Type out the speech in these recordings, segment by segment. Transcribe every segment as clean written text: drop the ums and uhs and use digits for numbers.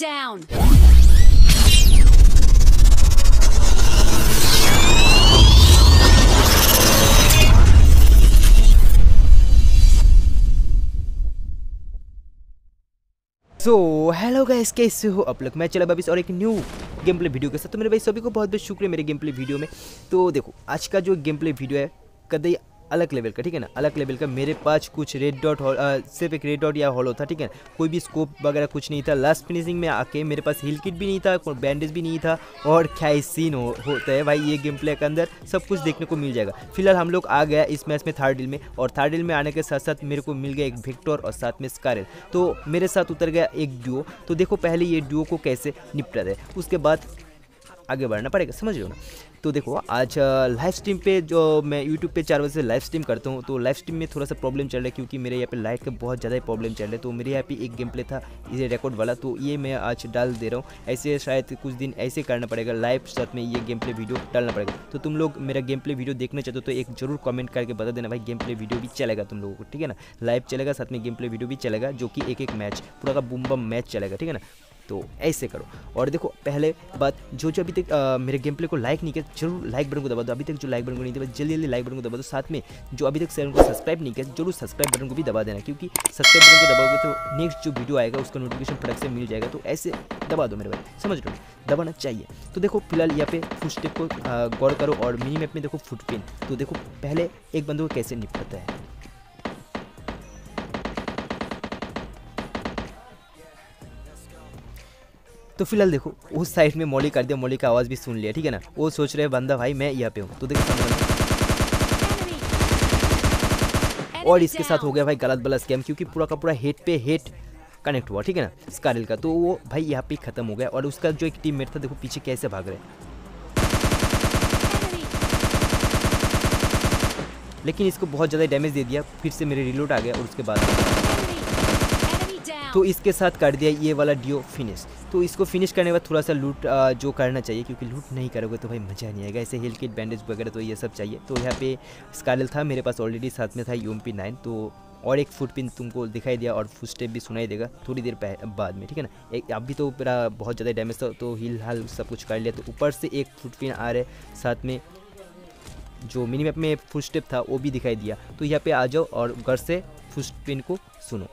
down! So hello guys, कैसे हो आप लोग। मैं चला वापस और एक न्यू गेम प्ले वीडियो के साथ। तो मेरे भाई सभी को बहुत बहुत शुक्रिया मेरे गेम प्ले वीडियो में। तो देखो आज का जो गेम प्ले वीडियो है कदई अलग लेवल का, ठीक है ना, अलग लेवल का। मेरे पास कुछ रेड डॉट सिर्फ एक रेड डॉट या हॉलो था, ठीक है, कोई भी स्कोप वगैरह कुछ नहीं था। लास्ट फिनिशिंग में आके मेरे पास हिल किट भी नहीं था, कोई बैंडेज भी नहीं था। और क्या ही सीन होता है भाई, ये गेम प्ले के अंदर सब कुछ देखने को मिल जाएगा। फिलहाल हम लोग आ गया इस मैच में थर्ड हिल में, और थर्ड हिल में आने के साथ साथ मेरे को मिल गया एक विक्टर और साथ में स्कारल। तो मेरे साथ उतर गया एक ड्यूओ। तो देखो पहले ये ड्यूओ को कैसे निपटा जाए, उसके बाद आगे बढ़ना पड़ेगा, समझ लो ना। तो देखो आज लाइव स्ट्रीम पे जो मैं यूट्यूब पे 4 बजे से लाइव स्ट्रीम करता हूँ, तो लाइव स्ट्रीम में थोड़ा सा प्रॉब्लम चल रहा है क्योंकि मेरे यहाँ पे लाइट का बहुत ज़्यादा प्रॉब्लम चल रहा है। तो मेरे यहाँ पे एक गेम प्ले था ये रिकॉर्ड वाला, तो ये मैं आज डाल दे रहा हूँ। ऐसे शायद कुछ दिन ऐसे करना पड़ेगा, लाइव साथ में ये गेम प्ले वीडियो डालना पड़ेगा। तो तुम लोग मेरा गेम प्ले वीडियो देखना चाहते हो तो एक जरूर कमेंट करके बता देना भाई, गेम प्ले वीडियो भी चलेगा तुम लोगों को, ठीक है ना। लाइव चलेगा साथ में गेम प्ले वीडियो भी चलेगा, जो कि एक एक मैच पूरा का बूम बम मैच चलेगा, ठीक है ना। तो ऐसे करो। और देखो पहले बात, जो अभी तक मेरे गेम प्ले को लाइक नहीं किया जरूर लाइक बटन को दबा दो। अभी तक जो लाइक बटन को नहीं दबा जल्दी लाइक बटन को दबा दो। साथ में जो अभी तक चैनल को सब्सक्राइब नहीं किया जरूर सब्सक्राइब बटन को भी दबा देना, क्योंकि सब्सक्राइब बटन को दबाओगे तो नेक्स्ट जो वीडियो आएगा उसका नोटिफिकेशन फटक से मिल जाएगा। तो ऐसे दबा दो मेरे भाई, समझ लो दबाना चाहिए। तो देखो फिलहाल यहाँ पे फुट स्टेप को गौर करो और मिनी मैप में देखो फुटपिन। तो देखो पहले एक बंदे को कैसे निपटता है। तो फिलहाल देखो उस साइड में मौली कर दिया, मौली का आवाज़ भी सुन लिया, ठीक है ना। वो सोच रहे बंदा भाई मैं यहाँ पे हूँ। तो देखो और इसके साथ हो गया भाई गलत बला स्कैम, क्योंकि पूरा का पूरा हेड पे हेड कनेक्ट हुआ, ठीक है ना, स्कारल का। तो वो भाई यहाँ पे खत्म हो गया। और उसका जो एक टीममेट था देखो पीछे कैसे भाग रहे, लेकिन इसको बहुत ज़्यादा डैमेज दे दिया। फिर से मेरे रिलोड आ गया और उसके बाद तो इसके साथ कर दिया ये वाला डिओ फिनिश। तो इसको फिनिश करने के बाद थोड़ा सा लूट जो करना चाहिए, क्योंकि लूट नहीं करोगे तो भाई मज़ा नहीं आएगा। ऐसे हिल किट बैंडेज वगैरह तो ये सब चाहिए। तो यहाँ पे स्कारल था मेरे पास ऑलरेडी, साथ में था UMP 9। तो और एक फुटपिन तुमको दिखाई दिया और फुट स्टेप भी सुनाई देगा थोड़ी देर बाद में, ठीक है ना। एक अभी तो पूरा बहुत ज़्यादा डैमेज था तो हिल हाल सब कुछ कर लिया। तो ऊपर से एक फुटपिन आ रहा, साथ में जो मिनी मैप में फुट स्टेप था वो भी दिखाई दिया। तो यहाँ पर आ जाओ और घर से फुटपिन को सुनो।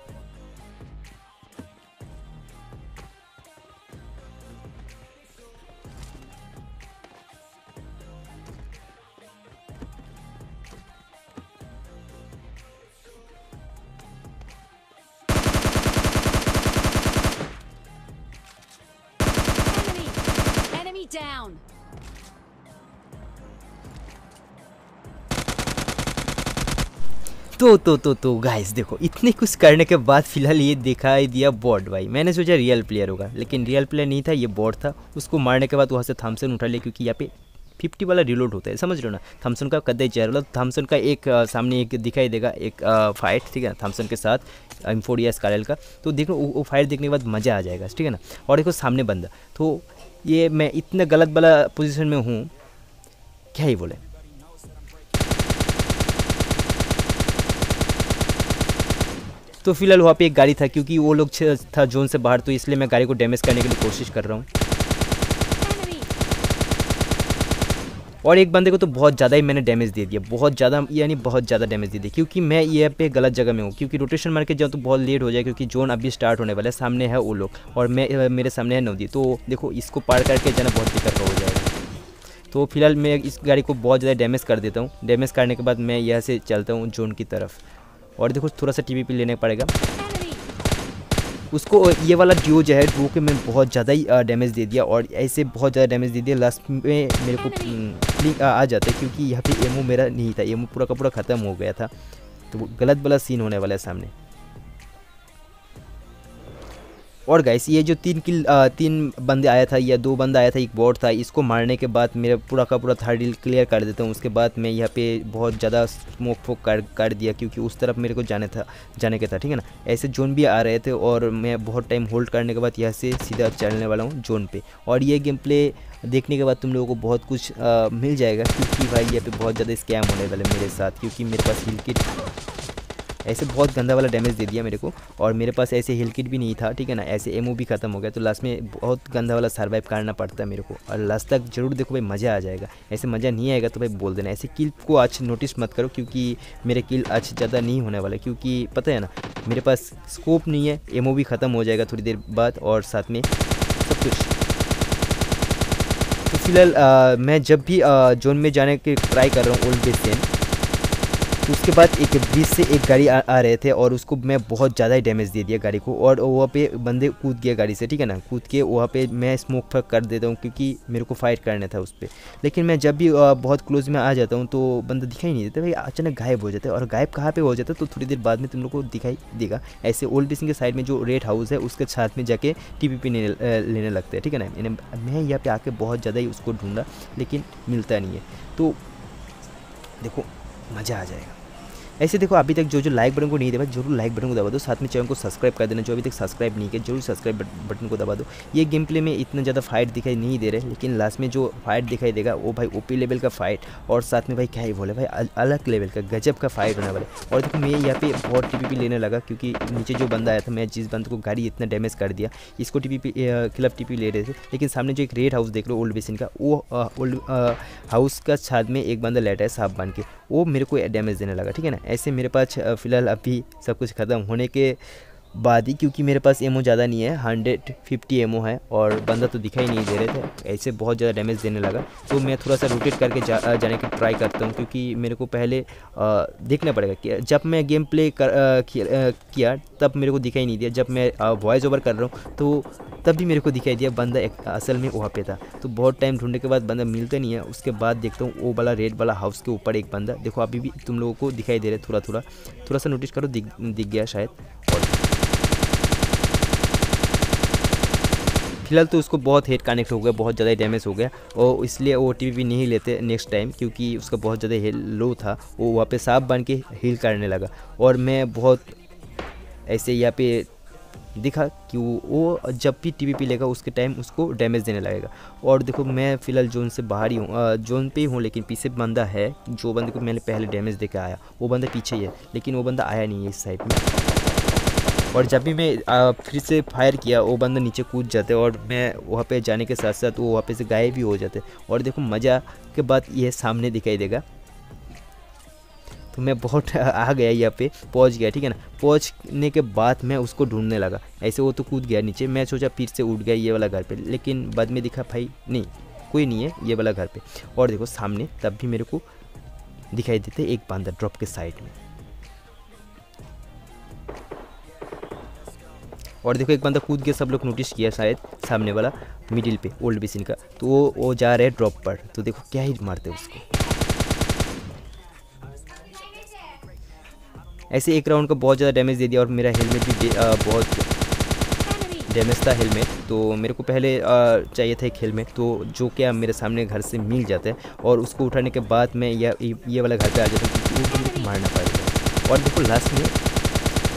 Down. तो गाइस देखो इतने कुछ करने के बाद फिलहाल ये दिखाई दिया बॉट। भाई मैंने सोचा रियल प्लेयर होगा, लेकिन रियल प्लेयर नहीं था, ये बॉट था। उसको मारने के बाद वहाँ से थॉमसन उठा लिया, क्योंकि यहाँ पे 50 वाला रिलोड होता है, समझ लो ना। थॉमसन का कदई चेहरा वाला, थॉमसन का एक सामने एक दिखाई देगा एक फाइट, ठीक है ना, थॉमसन के साथ M4 या स्कारल का। तो देखो वो फाइट देखने के बाद मज़ा आ जाएगा, ठीक है ना। और देखो सामने बंदा, तो ये मैं इतना गलत वाला पोजीशन में हूँ, क्या ही बोले। तो फिलहाल वहाँ पे एक गाड़ी था, क्योंकि वो लोग था जोन से बाहर, तो इसलिए मैं गाड़ी को डैमेज करने के लिए कोशिश कर रहा हूँ। और एक बंदे को तो बहुत ज़्यादा ही मैंने डैमेज दे दिया, बहुत ज़्यादा यानी बहुत ज़्यादा डैमेज दे दिया, क्योंकि मैं ये पे गलत जगह में हूँ। क्योंकि रोटेशन मार के जाऊँ तो बहुत लेट हो जाए, क्योंकि जोन अभी स्टार्ट होने वाला है। सामने है वो लोग और मैं मेरे सामने है नदी। तो देखो इसको पार करके जाना बहुत दिक्कत हो जाएगा। तो फिलहाल मैं इस गाड़ी को बहुत ज़्यादा डैमेज कर देता हूँ। डैमेज करने के बाद मैं यहाँ से चलता हूँ जोन की तरफ। और देखो थोड़ा सा TPP लेना पड़ेगा उसको। ये वाला ड्यूओ जो है ड्यूओ के मैं बहुत ज़्यादा ही डैमेज दे दिया, और ऐसे बहुत ज़्यादा डैमेज दे दिया। लास्ट में मेरे को ब्लिंक आ जाता है, क्योंकि यहाँ पे एमओ मेरा नहीं था, एमओ पूरा का पूरा ख़त्म हो गया था। तो गलत वाला सीन होने वाला है सामने। और गाइस ये जो 3 बंदे आया था या 2 बंदा आया था, एक बॉट था, इसको मारने के बाद मेरा पूरा का पूरा थर्ड हिल क्लियर कर देता हूँ। उसके बाद मैं यहाँ पे बहुत ज़्यादा स्मोक फोक कर दिया, क्योंकि उस तरफ मेरे को जाने के था, ठीक है ना। ऐसे जोन भी आ रहे थे और मैं बहुत टाइम होल्ड करने के बाद यहाँ से सीधा चलने वाला हूँ जोन पर। और ये गेम प्ले देखने के बाद तुम लोगों को बहुत कुछ मिल जाएगा, क्योंकि भाई यहाँ पर बहुत ज़्यादा स्कैम होने वाला है मेरे साथ, क्योंकि मेरे पास हिल किट ऐसे बहुत गंदा वाला डैमेज दे दिया मेरे को। और मेरे पास ऐसे हिल किट भी नहीं था, ठीक है ना, ऐसे एमओ भी खत्म हो गया, तो लास्ट में बहुत गंदा वाला सर्वाइव करना पड़ता है मेरे को। और लास्ट तक जरूर देखो भाई, मज़ा आ जाएगा। ऐसे मज़ा नहीं आएगा तो भाई बोल देना। ऐसे किल को आज नोटिस मत करो क्योंकि मेरे किल आज ज़्यादा नहीं होने वाला, क्योंकि पता है ना मेरे पास स्कोप नहीं है, एमओ भी ख़त्म हो जाएगा थोड़ी देर बाद और साथ में सब कुछ। तो फिलहाल मैं जब भी जोन में जाने की ट्राई कर रहा हूँ ओल्ड बेस जोन, तो उसके बाद एक ब्रिज से एक गाड़ी आ रहे थे और उसको मैं बहुत ज़्यादा ही डैमेज दे दिया गाड़ी को, और वहाँ पे बंदे कूद गया गाड़ी से, ठीक है ना, कूद के वहाँ पे मैं स्मोक फक कर देता हूँ क्योंकि मेरे को फाइट करना था उस पर। लेकिन मैं जब भी बहुत क्लोज में आ जाता हूँ तो बंदा दिखाई नहीं देता भाई, अचानक गायब हो जाता है। और गायब कहाँ पर हो जाता है तो थोड़ी देर बाद में तुम लोग को दिखाई देगा। ऐसे ओल्ड बेस के साइड में जो रेड हाउस है उसके साथ में जाके TPP लेने लगता है, ठीक है ना। मैं यहाँ पर आके बहुत ज़्यादा ही उसको ढूँढा लेकिन मिलता नहीं है, तो देखो मज़ा आ जाएगा। ऐसे देखो अभी तक जो लाइक बटन को नहीं दबा जरूर लाइक बटन को दबा दो, साथ में चैनल को सब्सक्राइब कर देना। जो अभी तक सब्सक्राइब नहीं किया जरूर सब्सक्राइब बटन को दबा दो। ये गेम प्ले में इतना ज़्यादा फाइट दिखाई नहीं दे रहे, लेकिन लास्ट में जो फाइट दिखाई देगा वो भाई OP लेवल का फाइट, और साथ में भाई क्या ही बोले भाई, अलग लेवल का गजब का फाइट होने वाला है। और देखो मैं यहाँ पे बहुत TPP लेने लगा क्योंकि नीचे जो बंदा आया था, मैं जिस बंद को गाड़ी इतना डैमेज कर दिया, इसको TPP खिलाफ TPP ले रहे थे। लेकिन सामने जो एक रेड हाउस देख लो ओल्ड बेसिन का, वो ओल्ड हाउस का छाद में एक बंदा लेटा है सांप बांध के, वो मेरे को डैमेज देने लगा, ठीक है ना। ऐसे मेरे पास फ़िलहाल अभी सब कुछ ख़त्म होने के बाद ही, क्योंकि मेरे पास एमओ ज़्यादा नहीं है, 150 एमओ है और बंदा तो दिखाई नहीं दे रहे थे। ऐसे बहुत ज़्यादा डैमेज देने लगा, तो मैं थोड़ा सा रोटेट करके जाने की ट्राई करता हूँ क्योंकि मेरे को पहले देखना पड़ेगा कि जब मैं गेम प्ले किया तब मेरे को दिखाई नहीं दिया, जब मैं वॉइस ओवर कर रहा हूँ तो तब भी मेरे को दिखाई दिया बंदा असल में वहाँ पे था। तो बहुत टाइम ढूंढने के बाद बंदा मिलता नहीं है, उसके बाद देखता हूँ वो वाला रेड वाला हाउस के ऊपर एक बंदा, देखो अभी भी तुम लोगों को दिखाई दे रहा है थोड़ा सा नोटिस करो, दिख गया शायद। और फिलहाल तो उसको बहुत हेड कनेक्ट हो गया, बहुत ज़्यादा डैमेज हो गया, और इसलिए वो TPP नहीं लेते नेक्स्ट टाइम क्योंकि उसका बहुत ज़्यादा हेल लो था, वो वहाँ पे सांप बन के हील करने लगा। और मैं बहुत ऐसे यहाँ पे दिखा कि वो जब भी TPP लेगा उसके टाइम उसको डैमेज देने लगेगा। और देखो मैं फ़िलहाल जोन से बाहर ही हूँ, जोन पे ही हूँ, लेकिन पीछे बंदा है, जो बंदे को मैंने पहले डैमेज देकर आया वो बंदा पीछे ही है, लेकिन वो बंदा आया नहीं है इस साइड में। और जब भी मैं फिर से फायर किया वो बंदा नीचे कूद जाते और मैं वहाँ पर जाने के साथ साथ वो वहाँ से गायब भी हो जाते। और देखो मज़ा के बाद यह सामने दिखाई देगा, तो मैं बहुत आ गया यहाँ पे पहुँच गया, ठीक है ना। पहुँचने के बाद मैं उसको ढूंढने लगा, ऐसे वो तो कूद गया नीचे, मैं सोचा फिर से उठ गया ये वाला घर पे, लेकिन बाद में दिखा भाई नहीं कोई नहीं है ये वाला घर पे। और देखो सामने तब भी मेरे को दिखाई देते एक बंदा ड्रॉप के साइड में, और देखो एक बंदा कूद गया, सब लोग नोटिस किया शायद, सामने वाला मिडिल पे ओल्ड बेसिन का, तो वो जा रहे ड्रॉप पर, तो देखो क्या ही मारते उसको। ऐसे एक राउंड का बहुत ज़्यादा डैमेज दे दिया, और मेरा हेलमेट भी बहुत डैमेज था हेलमेट, तो मेरे को पहले चाहिए था एक हेलमेट, तो जो क्या मेरे सामने घर से मिल जाता है। और उसको उठाने के बाद मैं ये वाला घर पे आ जाता हूँ क्योंकि वो बंदे को मारना पड़ेगा। और देखो लास्ट में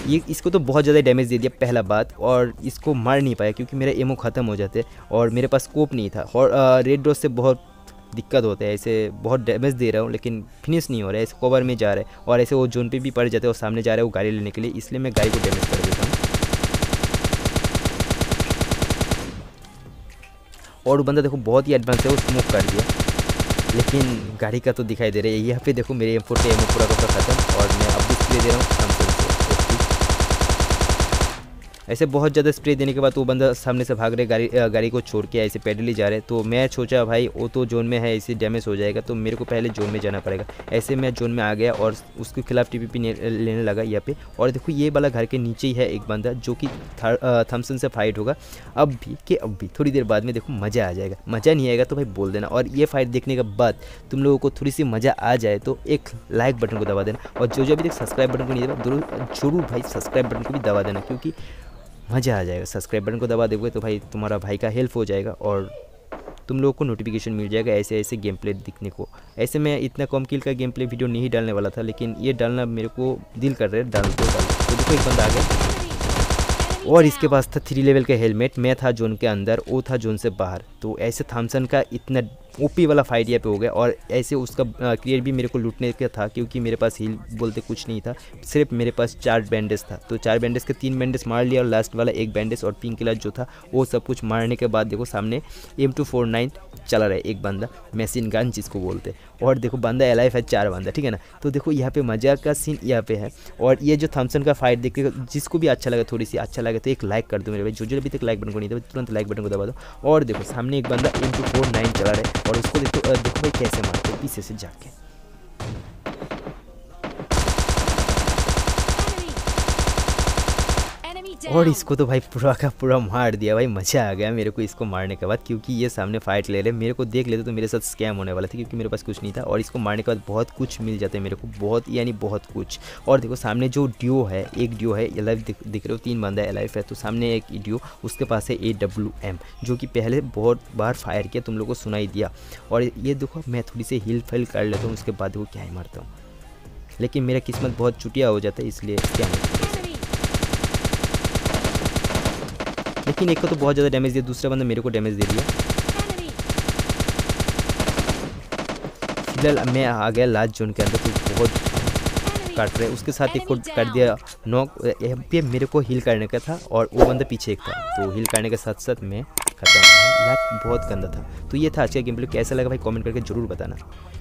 ये इसको तो बहुत ज़्यादा डैमेज दे दिया पहला बात, और इसको मार नहीं पाया क्योंकि मेरा एमओ ख़त्म हो जाते और मेरे पास स्कोप नहीं था। और रेड डॉट से बहुत दिक्कत होता है, ऐसे बहुत डैमेज दे रहा हूँ लेकिन फिनिश नहीं हो रहा है, ऐसे कवर में जा रहा है और ऐसे वो जोन पे भी पड़ जाते हैं और सामने जा रहे हो गाड़ी लेने के लिए, इसलिए मैं गाड़ी को डैमेज कर देता हूँ। और वो बंदा देखो बहुत ही एडवांस है, वो स्मोक कर दिया, लेकिन गाड़ी का तो दिखाई दे रहा है। यहाँ पे देखो मेरे M4 से पूरा का पूरा खत्म, और मैं अब डिस्प्ले दे रहा हूँ। ऐसे बहुत ज़्यादा स्प्रे देने के बाद वो बंदा सामने से भाग रहे गाड़ी को छोड़ के, ऐसे पैदल ही जा रहे, तो मैं सोचा भाई वो तो जोन में है, ऐसे डैमेज हो जाएगा, तो मेरे को पहले जोन में जाना पड़ेगा। ऐसे मैं जोन में आ गया और उसके खिलाफ TPP लेने लगा यहाँ पे। और देखो ये वाला घर के नीचे ही है एक बंदा, जो कि थॉमसन से फाइट होगा अब भी थोड़ी देर बाद में। देखो मज़ा आ जाएगा, मज़ा नहीं आएगा तो भाई बोल देना। और ये फाइट देखने के बाद तुम लोगों को थोड़ी सी मज़ा आ जाए तो एक लाइक बटन को दबा देना, और जो अभी तक सब्सक्राइब बटन को नहीं दबा जरूर भाई सब्सक्राइब बटन को भी दबा देना, क्योंकि मज़ा आ जाएगा। सब्सक्राइब बटन को दबा दोगे तो भाई तुम्हारा भाई का हेल्प हो जाएगा और तुम लोगों को नोटिफिकेशन मिल जाएगा ऐसे ऐसे गेम प्ले दिखने को। ऐसे मैं इतना कम किल का गेम प्ले वीडियो नहीं डालने वाला था, लेकिन ये डालना मेरे को दिल कर रहा है, डाल। तो देखो एक बंदा आ गया और इसके पास था 3 लेवल का हेलमेट, मैं था जोन के अंदर, वो था जोन से बाहर, तो ऐसे थॉमसन का इतना ओपी वाला फाइट यहाँ पे हो गया। और ऐसे उसका क्रिएट भी मेरे को लूटने का था क्योंकि मेरे पास हील बोलते कुछ नहीं था, सिर्फ मेरे पास 4 बैंडेज था। तो 4 बैंडेज के 3 बैंडेज मार लिया और लास्ट वाला 1 बैंडेज और पिंक कलर जो था वो सब कुछ मारने के बाद देखो सामने M249 चला रहा है एक बंदा, मशीन गन जिसको बोलते, और देखो बंदा एलाइव है 4 बंदा, ठीक है ना। तो देखो यहाँ पे मज़ा का सीन यहाँ पे है। और ये जो थॉमसन का फाइट देख के जिसको भी अच्छा लगा, थोड़ी सी अच्छा लगे तो एक लाइक कर दो मेरे भाई, जो अभी तक लाइक बटन को नहीं दबा तुरंत लाइक बटन को दबा दो। और देखो सामने एक बंदा M249 चला रहा है और उसको देखो भाई कैसे मारते पीछे से जाके। और इसको तो भाई पूरा का पूरा मार दिया भाई, मज़ा आ गया मेरे को इसको मारने के बाद क्योंकि ये सामने फाइट ले रहे, मेरे को देख लेते तो मेरे साथ स्कैम होने वाला था क्योंकि मेरे पास कुछ नहीं था। और इसको मारने के बाद बहुत कुछ मिल जाता है मेरे को, बहुत यानी बहुत कुछ। और देखो सामने जो ड्यू है, एक ड्यू है एलाइव दिख रहे हो, 3 बंदा एलाइव है। तो सामने एक ड्यू, उसके पास है AWM जो कि पहले बहुत बार फायर किया, तुम लोग को सुनाई दिया। और ये देखो मैं थोड़ी सी हिल फेल कर लेता हूँ, उसके बाद वो क्या ही मारता हूँ, लेकिन मेरा किस्मत बहुत चुटिया हो जाता है इसलिए स्कैम। लेकिन एक को तो बहुत ज़्यादा डैमेज दिया, दूसरा बंदा मेरे को डैमेज दे दिया। फिलहाल मैं आ गया लास्ट जोन के अंदर, तो बहुत काट रहे उसके साथ एक को कर दिया नॉक। ये मेरे को हील करने का था और वो बंदा पीछे एक था, तो हील करने के साथ साथ मैं खत्म। बहुत गंदा था। तो ये था आज का गेम प्ले, कैसा लगा भाई कमेंट करके ज़रूर बताना।